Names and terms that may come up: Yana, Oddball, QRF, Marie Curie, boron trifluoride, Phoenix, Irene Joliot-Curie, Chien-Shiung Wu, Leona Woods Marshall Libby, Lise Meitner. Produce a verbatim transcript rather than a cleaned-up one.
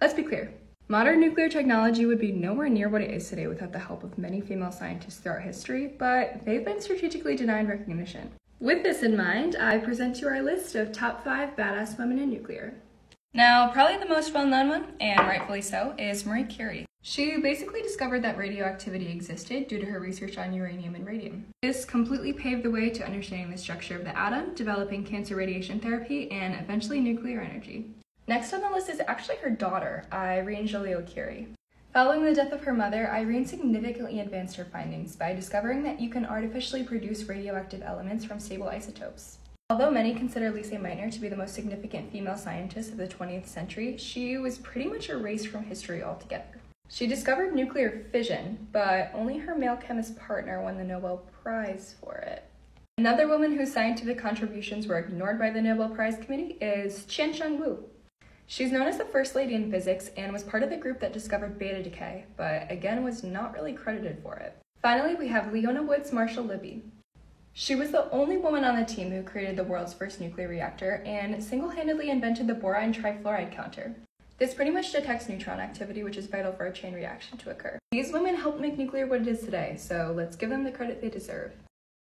Let's be clear. Modern nuclear technology would be nowhere near what it is today without the help of many female scientists throughout history, but they've been strategically denied recognition. With this in mind, I present you our list of top five badass women in nuclear. Now, probably the most well-known one, and rightfully so, is Marie Curie. She basically discovered that radioactivity existed due to her research on uranium and radium. This completely paved the way to understanding the structure of the atom, developing cancer radiation therapy, and eventually nuclear energy. Next on the list is actually her daughter, Irene Joliot-Curie. Following the death of her mother, Irene significantly advanced her findings by discovering that you can artificially produce radioactive elements from stable isotopes. Although many consider Lise Meitner to be the most significant female scientist of the twentieth century, she was pretty much erased from history altogether. She discovered nuclear fission, but only her male chemist partner won the Nobel Prize for it. Another woman whose scientific contributions were ignored by the Nobel Prize Committee is Chien-Shiung Wu. She's known as the first lady in physics and was part of the group that discovered beta decay, but again was not really credited for it. Finally, we have Leona Woods Marshall Libby. She was the only woman on the team who created the world's first nuclear reactor and single-handedly invented the boron trifluoride counter. This pretty much detects neutron activity, which is vital for a chain reaction to occur. These women helped make nuclear what it is today, so let's give them the credit they deserve.